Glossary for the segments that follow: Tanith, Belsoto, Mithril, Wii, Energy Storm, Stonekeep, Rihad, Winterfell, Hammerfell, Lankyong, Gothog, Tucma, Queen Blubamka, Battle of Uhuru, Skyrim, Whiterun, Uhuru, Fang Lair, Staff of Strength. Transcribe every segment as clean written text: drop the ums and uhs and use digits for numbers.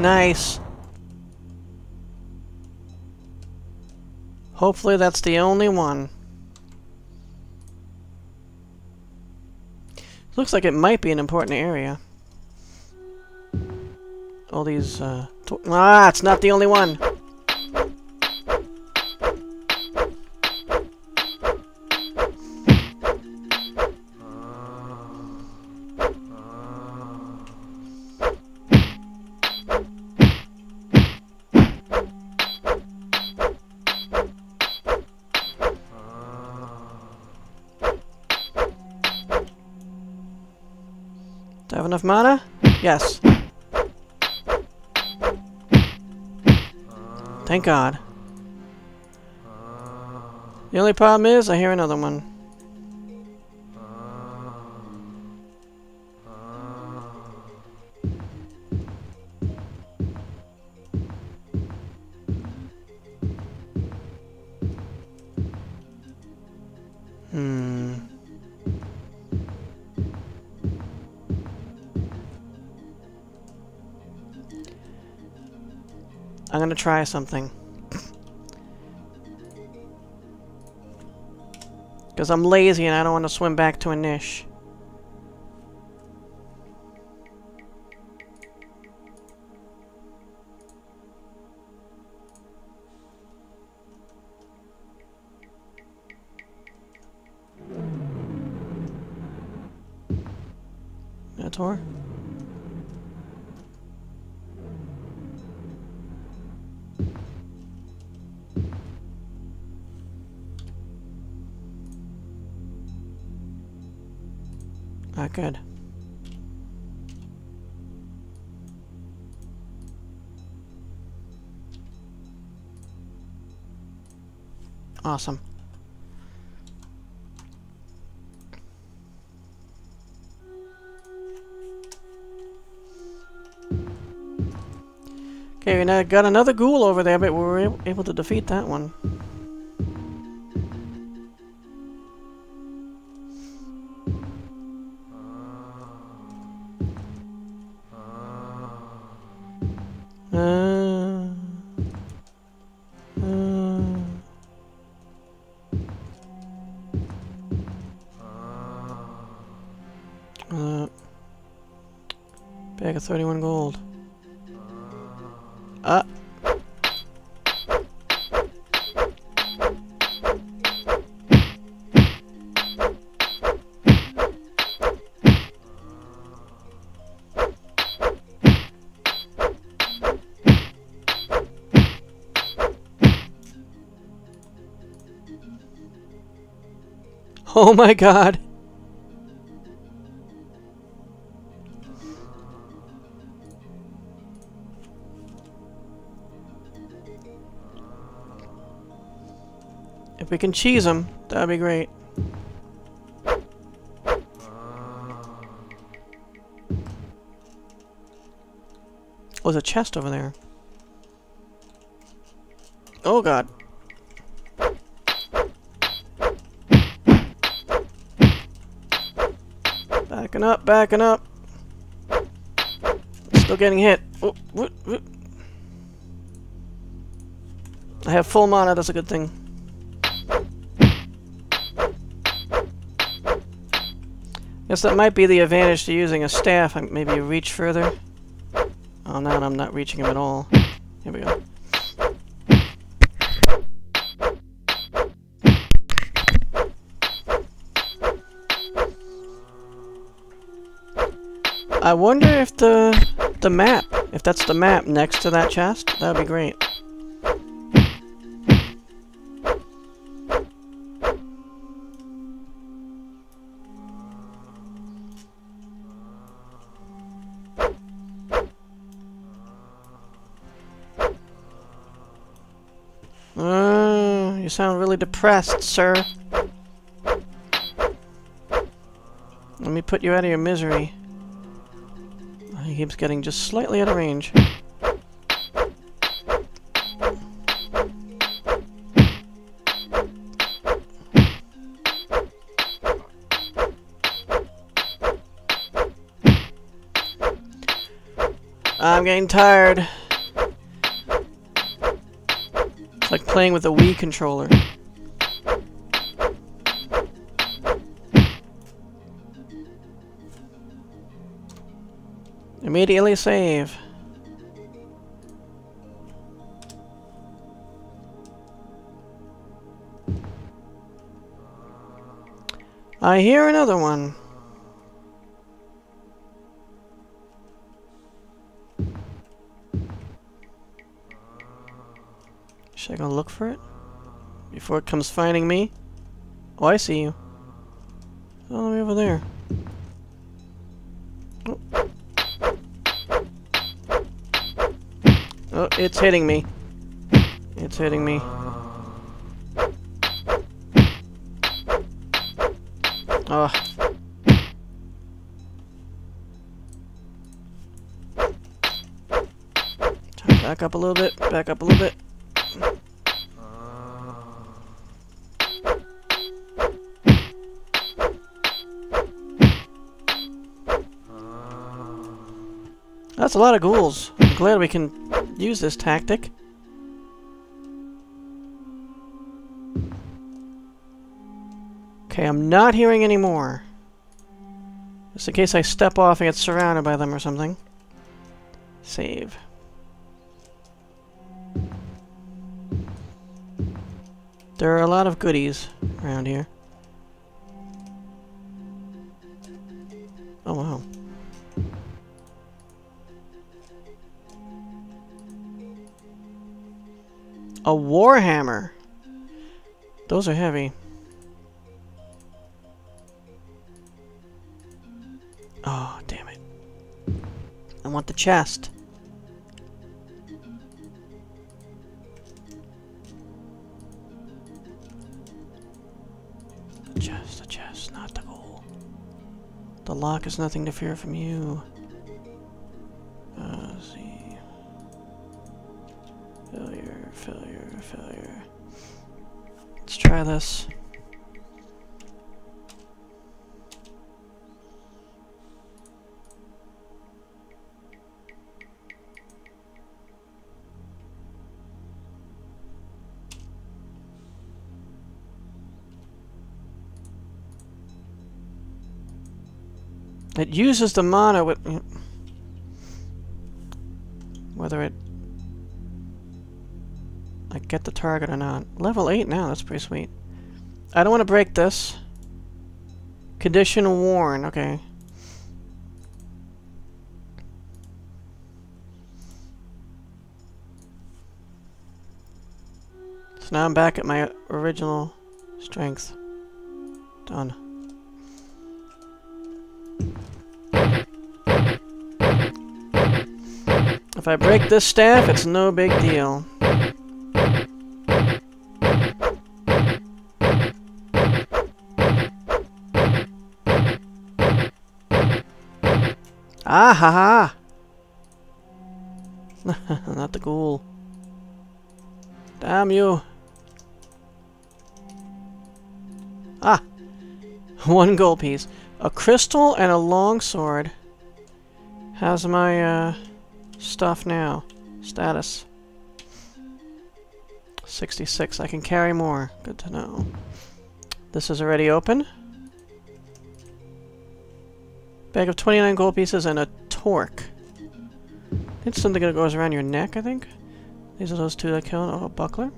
Nice. Hopefully that's the only one. Looks like it might be an important area. All these, Ah, it's not the only one! Do I have enough mana? Yes. Thank God. The only problem is I hear another one. I'm gonna try something. Because I'm lazy and I don't want to swim back to a niche. Minotaur? Not good. Awesome. Okay, we now got another ghoul over there, but we were able to defeat that one. Bag of 31 gold. Oh my God! If we can cheese them, that'd be great. Oh, there's a chest over there. Oh God. Backing up, backing up. Still getting hit. Oh, whoop, whoop. I have full mana, that's a good thing. Guess that might be the advantage to using a staff. Maybe you reach further. Oh, no, I'm not reaching him at all. Here we go. I wonder if the map, if that's the map next to that chest, that would be great. You sound really depressed, sir. Let me put you out of your misery. He keeps getting just slightly out of range. I'm getting tired. It's like playing with a Wii controller. Immediately save. I hear another one. Should I go look for it? Before it comes finding me? Oh, I see you. All the way over there. Oh, it's hitting me. It's hitting me. Oh. Back up a little bit. Back up a little bit. That's a lot of ghouls. I'm glad we can use this tactic. Okay, I'm not hearing any more. Just in case I step off and get surrounded by them or something. Save. There are a lot of goodies around here. Oh, wow. A warhammer. Those are heavy. Oh, damn it. I want the chest. The chest, not the goal. The lock is nothing to fear from you. Let's see. Failure, failure, failure. Let's try this. It uses the mana with... whether it... I get the target or not. Level 8 now, that's pretty sweet. I don't want to break this. Condition worn, okay. So now I'm back at my original strength. Done. If I break this staff, it's no big deal. Ah ha ha! Not the ghoul. Damn you! Ah! One gold piece. A crystal and a long sword. How's my, stuff now. Status. 66. I can carry more. Good to know. This is already open. Bag of 29 gold pieces and a torque. It's something that goes around your neck, I think. These are those two that kill. Oh, a buckler.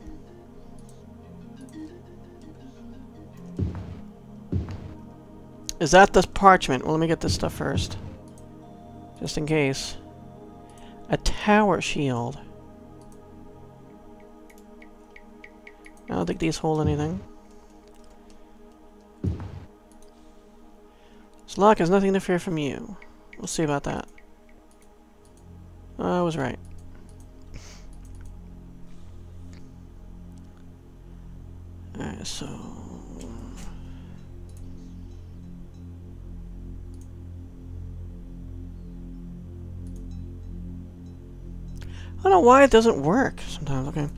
Is that the parchment? Well, let me get this stuff first. Just in case. A tower shield. I don't think these hold anything. This lock has nothing to fear from you. We'll see about that. I was right. Alright, so... I don't know why it doesn't work sometimes. Okay.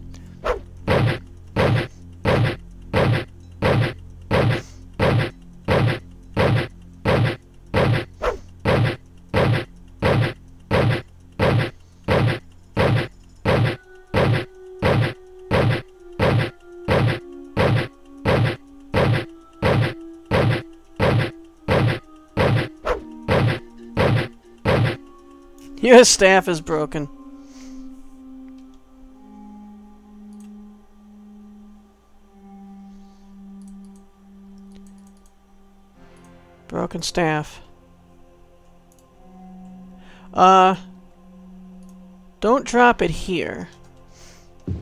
Your staff is broken. Broken staff. Don't drop it here. I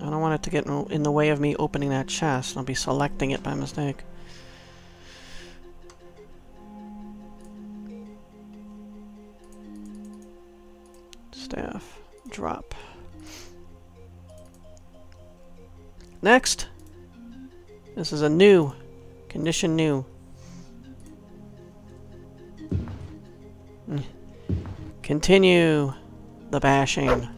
don't want it to get in the way of me opening that chest. I'll be selecting it by mistake. Staff. Drop. Next. This is a new. Condition new. Continue the bashing.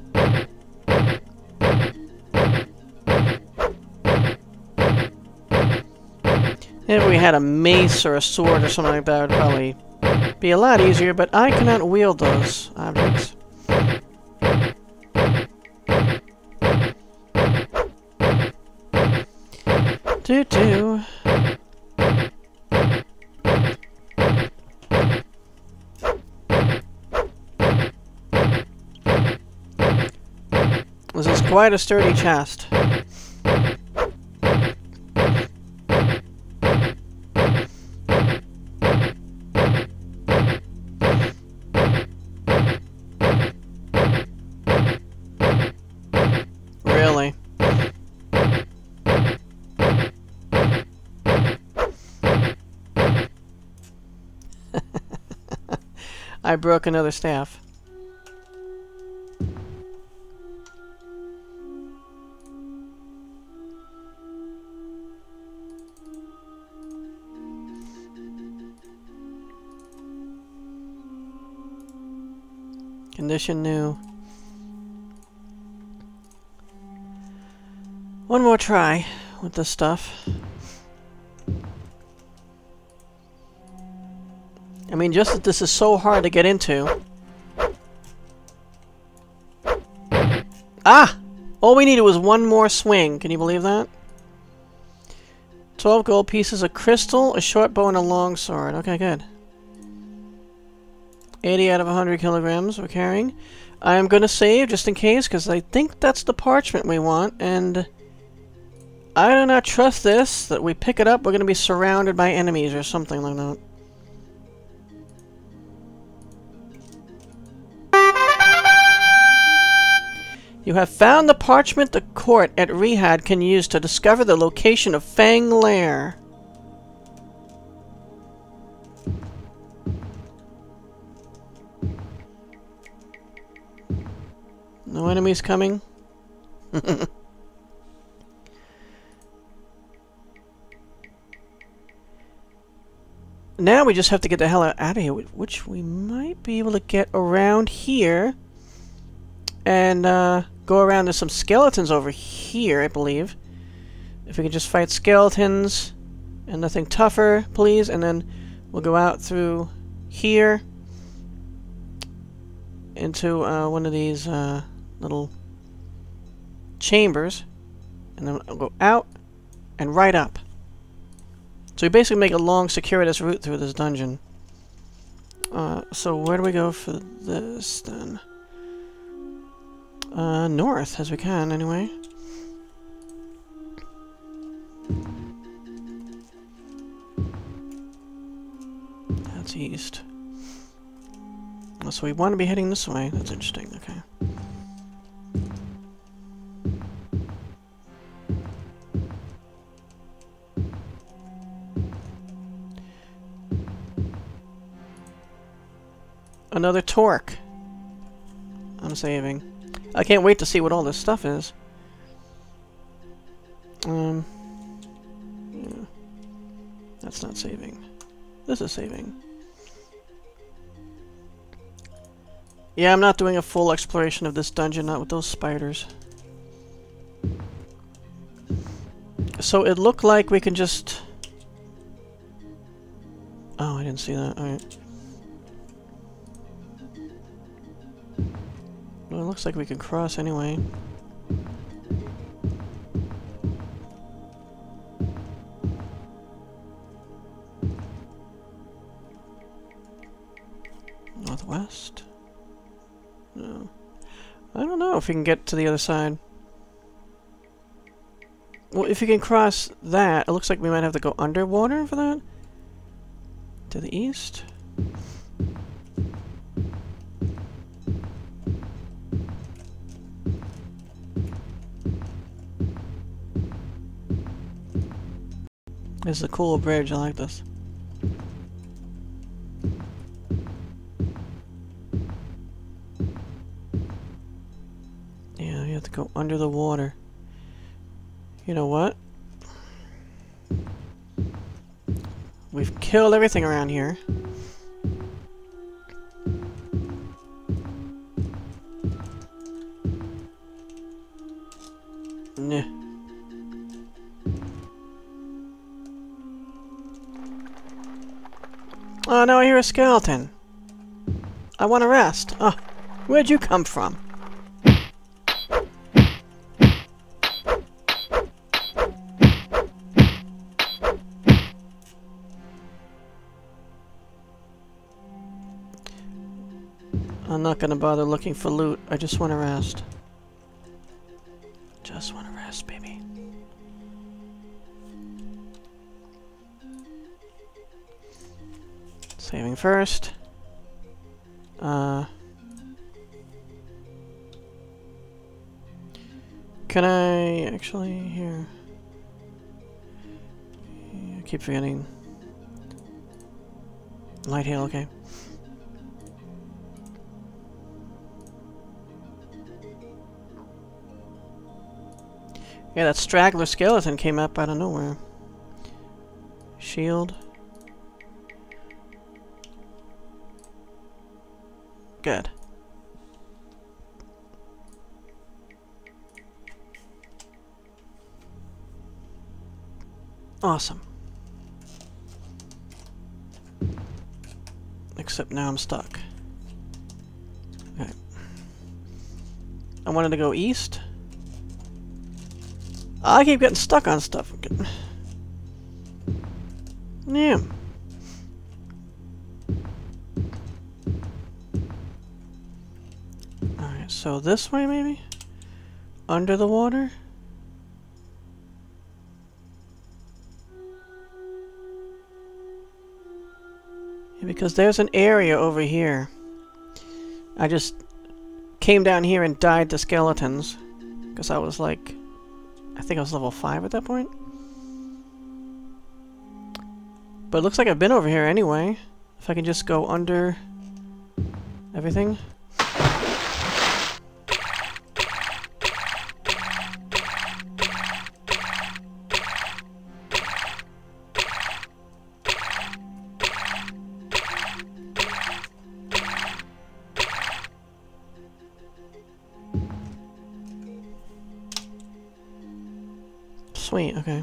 If we had a mace or a sword or something like that, it would probably be a lot easier, but I cannot wield those objects. Doo-doo. This is quite a sturdy chest. Really? I broke another staff. Condition new. One more try with this stuff. I mean, just that this is so hard to get into. Ah! All we needed was one more swing. Can you believe that? 12 gold pieces, a crystal, a short bow, and a long sword. Okay, good. 80 out of 100 kilograms we're carrying. I'm going to save just in case, because I think that's the parchment we want, and I do not trust this, that we pick it up, we're going to be surrounded by enemies or something like that. You have found the parchment the court at Rihad can use to discover the location of Fang Lair. No enemies coming. Now we just have to get the hell out of here, which we might be able to get around here and go around. There's some skeletons over here, I believe. If we can just fight skeletons and nothing tougher, please, and then we'll go out through here into one of these little chambers, and then I'll go out and right up. So we basically make a long, circuitous route through this dungeon. So where do we go for this then? North, as we can, anyway. That's east. So we want to be heading this way. That's interesting. Okay. Another torque. I'm saving. I can't wait to see what all this stuff is. Yeah. That's not saving. This is saving. Yeah, I'm not doing a full exploration of this dungeon, not with those spiders. So it looked like we can just... Oh, I didn't see that. Alright. Well, it looks like we can cross anyway. Northwest? know if we can get to the other side. Well, if you can cross that, it looks like we might have to go underwater for that. To the east. This is a cool bridge, I like this. Yeah, we have to go under the water. You know what? We've killed everything around here. Nah. Oh, now I hear a skeleton. I want to rest. Oh, where'd you come from? I'm not gonna bother looking for loot. I just want to rest. Just want to rest, baby. Saving first. Can I actually here? I keep forgetting. Light heal, okay. Yeah, that straggler skeleton came up out of nowhere. Shield. Good. Awesome. Except now I'm stuck. Alright. I wanted to go east. I keep getting stuck on stuff. Yeah. Alright, so this way maybe? Under the water? Yeah, because there's an area over here. I just came down here and died to skeletons. Because I was like... I think I was level 5 at that point. But it looks like I've been over here anyway. If I can just go under everything. Sweet, okay.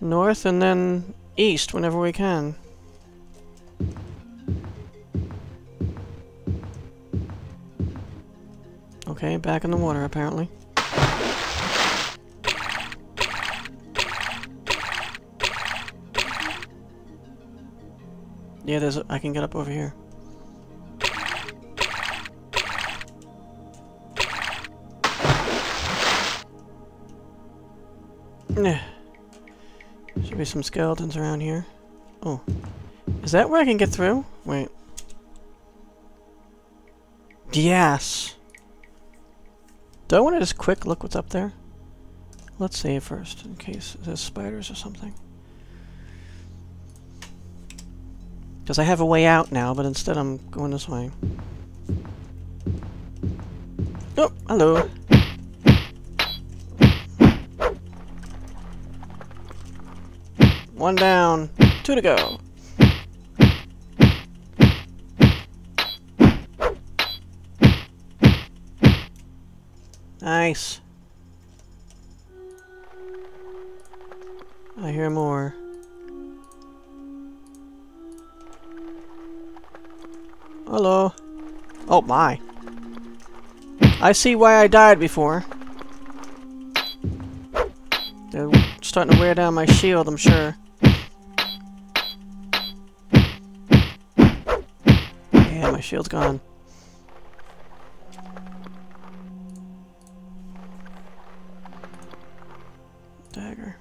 North and then east whenever we can. Okay, back in the water apparently. Yeah, there's I can get up over here. Should be some skeletons around here. Oh. Is that where I can get through? Wait. Yes! Do I want to just quick look what's up there? Let's save first, in case there's spiders or something. Because I have a way out now, but instead I'm going this way. Oh, hello! One down, two to go. Nice. I hear more. Hello. Oh my. I see why I died before. They're starting to wear down my shield, I'm sure. Shield's gone. dagger.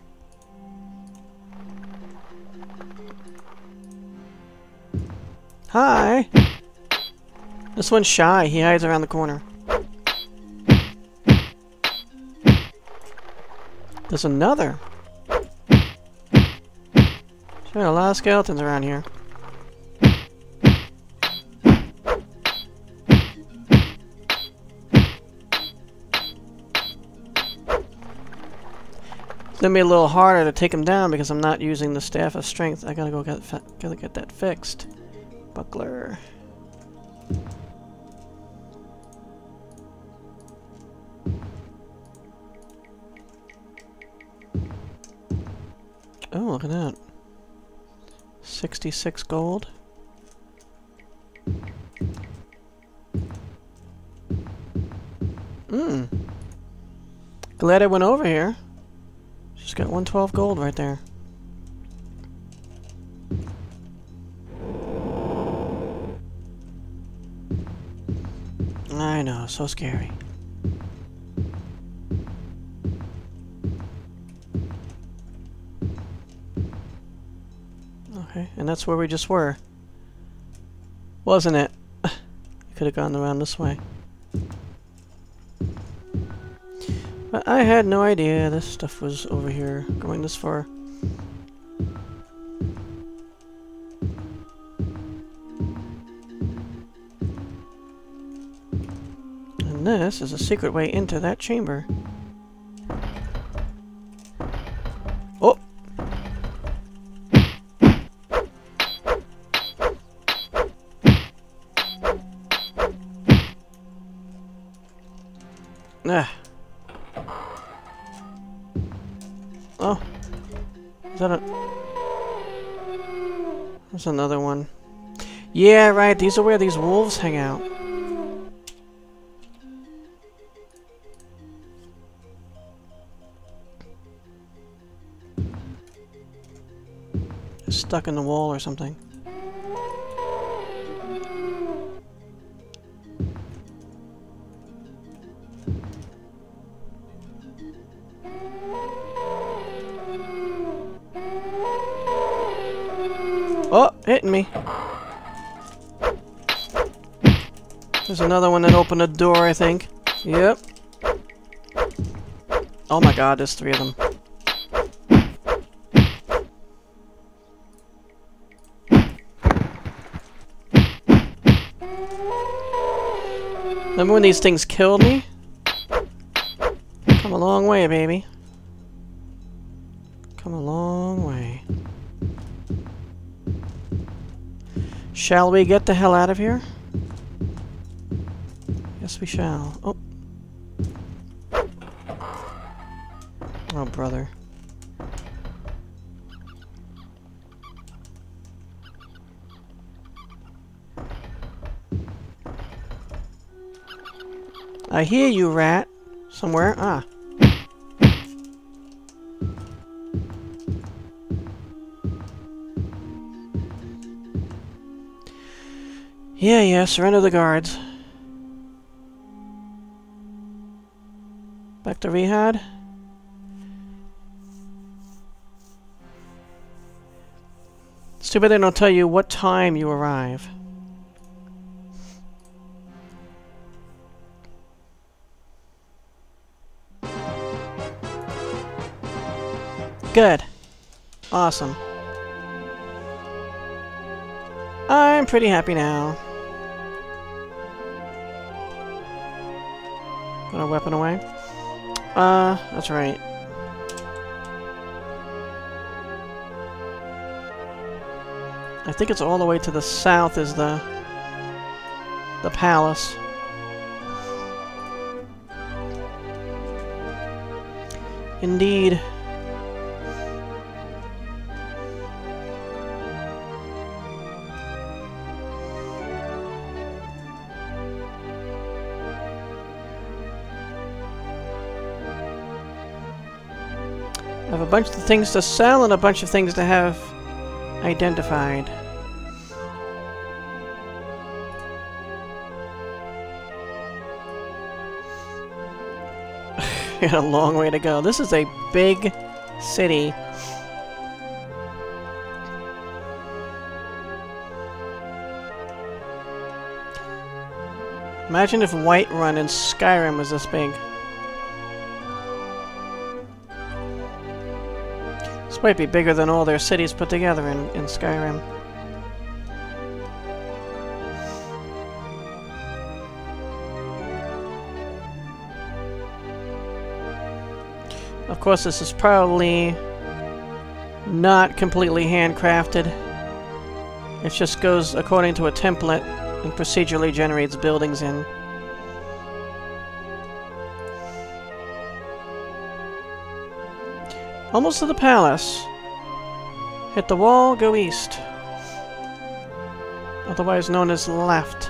Hi! This one's shy. He hides around the corner. There's another. There's a lot of skeletons around here. It's gonna be a little harder to take him down because I'm not using the Staff of Strength. I gotta go get that fixed. Buckler. Oh, look at that. 66 gold. Glad I went over here. Just got 112 gold right there. I know, so scary. Okay, and that's where we just were. Wasn't it? Could have gone around this way. But I had no idea this stuff was over here, going this far. And this is a secret way into that chamber. Oh! Ah. Oh. Is that a... There's another one. Yeah, right. These are where these wolves hang out. It's stuck in the wall or something. Oh, hitting me. There's another one that opened a door, I think. Yep. Oh my god, there's three of them. Remember when these things killed me? Come a long way, baby. Come a long way. Shall we get the hell out of here? Yes, we shall. Oh. Oh, brother. I hear you, rat. Somewhere. Ah. Yeah, yeah, surrender the guards. Back to Rihad. It's too bad they don't tell you what time you arrive. Good. Awesome. I'm pretty happy now. Put our weapon away. That's right. I think it's all the way to the south is the palace. Indeed. I have a bunch of things to sell and a bunch of things to have identified. Got a long way to go. This is a big city. Imagine if Whiterun in Skyrim was this big. This might be bigger than all their cities put together in Skyrim. Of course, this is probably not completely handcrafted. It just goes according to a template and procedurally generates buildings in. Almost to the palace. Hit the wall, go east. Otherwise known as left.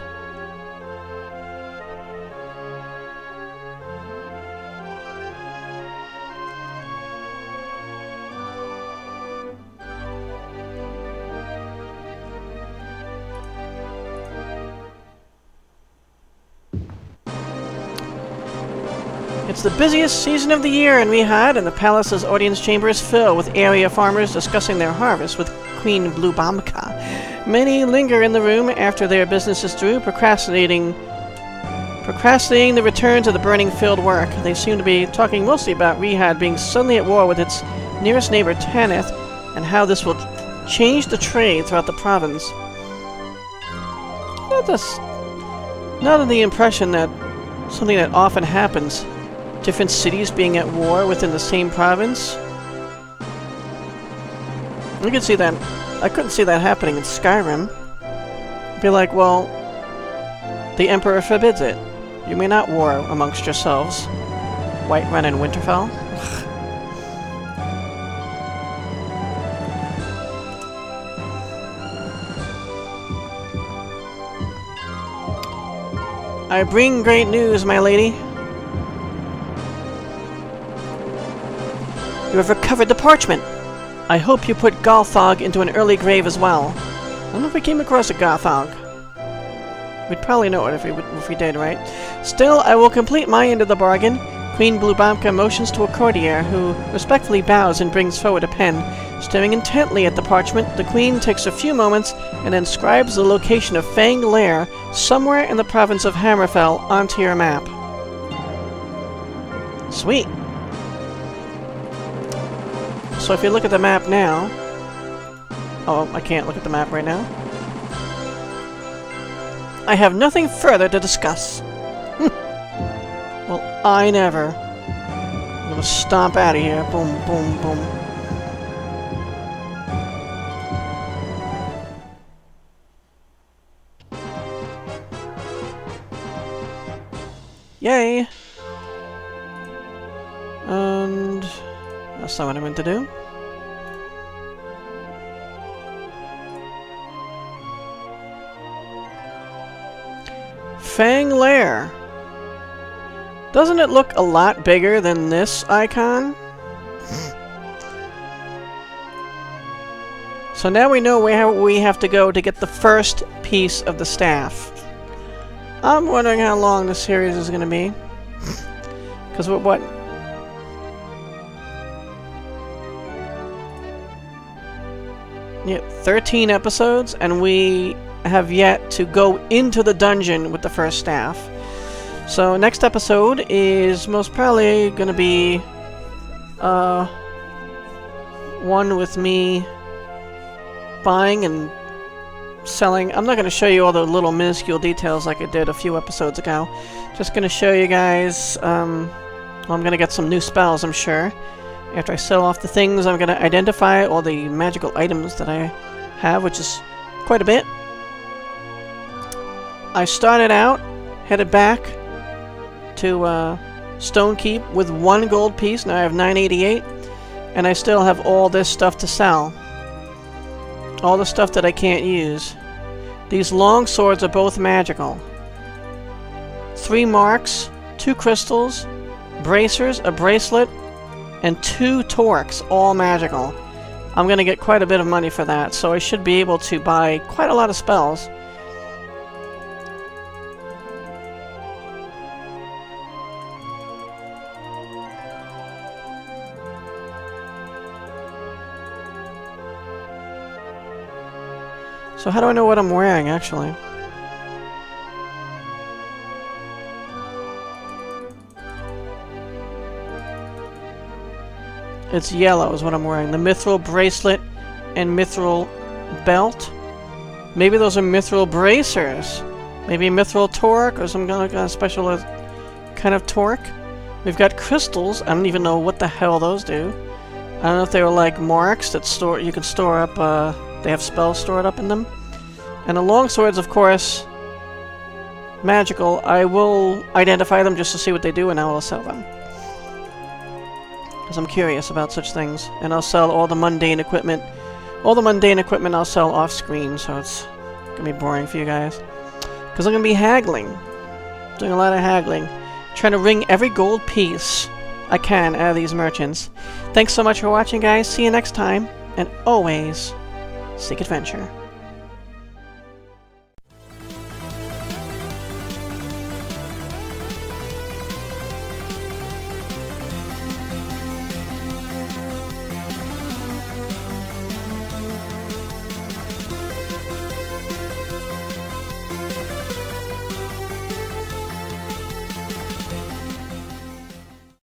It's the busiest season of the year in Rihad, and the palace's audience chambers fill with area farmers discussing their harvest with Queen Blubamka. Many linger in the room after their business is through, procrastinating the return to the burning field work. They seem to be talking mostly about Rihad being suddenly at war with its nearest neighbor, Tanith, and how this will change the trade throughout the province. Not of the impression that something that often happens. Different cities being at war within the same province. I could see that. I couldn't see that happening in Skyrim. Be like, well, the Emperor forbids it. You may not war amongst yourselves. Whiterun and Winterfell. I bring great news, my lady. You have recovered the parchment! I hope you put Gothog into an early grave as well. I don't know if we came across a Gothog. We'd probably know it if we did, right? Still, I will complete my end of the bargain. Queen Blubamka motions to a courtier, who respectfully bows and brings forward a pen. Staring intently at the parchment, the Queen takes a few moments and inscribes the location of Fang Lair, somewhere in the province of Hammerfell, onto your map. Sweet! So if you look at the map now... Oh, I can't look at the map right now. I have nothing further to discuss. Well, I never. I'm gonna stomp out of here. Boom, boom, boom. Yay! And... that's not what I meant to do. Fang Lair. Doesn't it look a lot bigger than this icon? So now we know where we have to go to get the first piece of the staff. I'm wondering how long this series is going to be. Because what? Yep, 13 episodes, and we have yet to go into the dungeon with the first staff. So next episode is most probably gonna be one with me buying and selling. I'm not gonna show you all the little minuscule details like I did a few episodes ago. Just gonna show you guys. I'm gonna get some new spells, I'm sure. After I sell off the things, I'm going to identify all the magical items that I have, which is quite a bit. I started out, headed back to Stonekeep with 1 gold piece. Now I have 988, and I still have all this stuff to sell. All the stuff that I can't use. These long swords are both magical. 3 marks, 2 crystals, bracers, a bracelet, and 2 torques, all magical. I'm gonna get quite a bit of money for that, so I should be able to buy quite a lot of spells. So how do I know what I'm wearing, actually? It's yellow is what I'm wearing. The Mithril bracelet and Mithril belt. Maybe those are Mithril bracers. Maybe Mithril torque or some kind of special kind of torque. We've got crystals. I don't even know what the hell those do. I don't know if they were like marks that store. You can store up. They have spells stored up in them. And the longsword's, of course, magical. I will identify them just to see what they do, and I will sell them. I'm curious about such things, and I'll sell all the mundane equipment. All the mundane equipment I'll sell off screen, so it's gonna be boring for you guys. Because I'm gonna be haggling. Doing a lot of haggling. Trying to wring every gold piece I can out of these merchants. Thanks so much for watching, guys. See you next time, and always seek adventure.